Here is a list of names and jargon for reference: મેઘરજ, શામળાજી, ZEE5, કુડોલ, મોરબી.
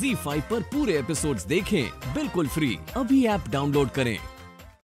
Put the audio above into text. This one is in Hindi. ZEE5 पर पूरे एपिसोड्स देखें बिल्कुल फ्री। अभी ऐप डाउनलोड करें।